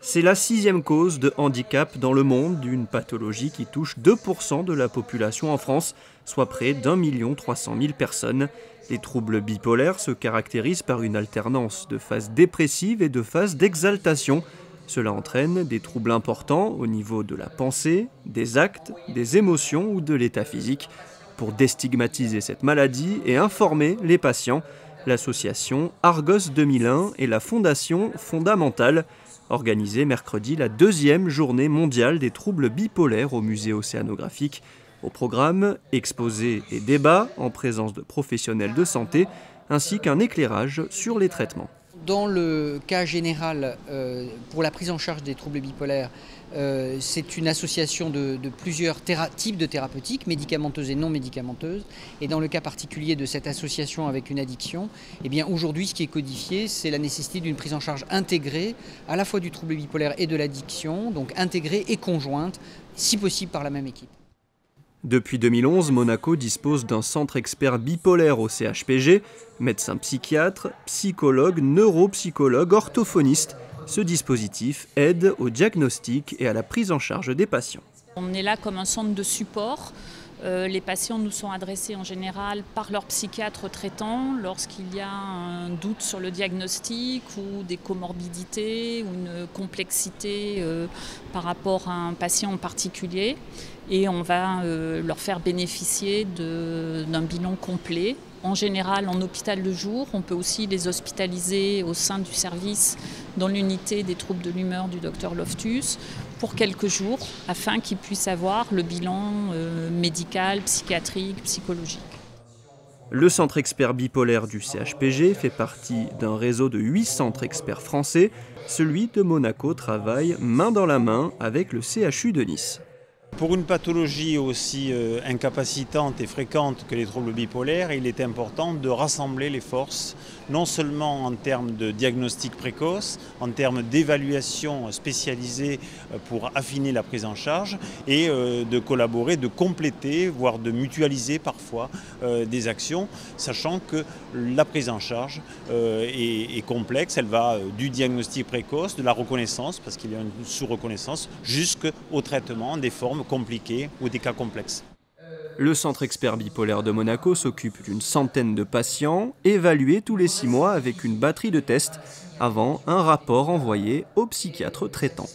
C'est la sixième cause de handicap dans le monde, une pathologie qui touche 2% de la population en France, soit près d'1 300 000 personnes. Les troubles bipolaires se caractérisent par une alternance de phases dépressives et de phases d'exaltation. Cela entraîne des troubles importants au niveau de la pensée, des actes, des émotions ou de l'état physique. Pour déstigmatiser cette maladie et informer les patients, l'association Argos 2001 et la Fondation Fondamental organisaient mercredi la 2e journée mondiale des troubles bipolaires au Musée Océanographique. Au programme, exposés et débats en présence de professionnels de santé, ainsi qu'un éclairage sur les traitements. Dans le cas général, pour la prise en charge des troubles bipolaires, c'est une association de plusieurs types de thérapeutiques, médicamenteuses et non médicamenteuses. Et dans le cas particulier de cette association avec une addiction, eh bien aujourd'hui, ce qui est codifié, c'est la nécessité d'une prise en charge intégrée, à la fois du trouble bipolaire et de l'addiction, donc intégrée et conjointe, si possible par la même équipe. Depuis 2011, Monaco dispose d'un centre expert bipolaire au CHPG. Médecin psychiatre, psychologue, neuropsychologue, orthophoniste, ce dispositif aide au diagnostic et à la prise en charge des patients. On est là comme un centre de support. Les patients nous sont adressés en général par leur psychiatre traitant lorsqu'il y a un doute sur le diagnostic ou des comorbidités ou une complexité par rapport à un patient en particulier. Et on va leur faire bénéficier d'un bilan complet. En général, en hôpital de jour, on peut aussi les hospitaliser au sein du service dans l'unité des troubles de l'humeur du docteur Loftus pour quelques jours afin qu'ils puissent avoir le bilan médical, psychiatrique, psychologique. Le centre expert bipolaire du CHPG fait partie d'un réseau de 8 centres experts français. Celui de Monaco travaille main dans la main avec le CHU de Nice. Pour une pathologie aussi incapacitante et fréquente que les troubles bipolaires, il est important de rassembler les forces, non seulement en termes de diagnostic précoce, en termes d'évaluation spécialisée pour affiner la prise en charge, et de collaborer, de compléter, voire de mutualiser parfois des actions, sachant que la prise en charge est complexe. Elle va du diagnostic précoce, de la reconnaissance, parce qu'il y a une sous-reconnaissance, jusqu'au traitement des formes compliquées ou des cas complexes. Le centre expert bipolaire de Monaco s'occupe d'une centaine de patients, évalués tous les 6 mois avec une batterie de tests, avant un rapport envoyé au psychiatre traitant.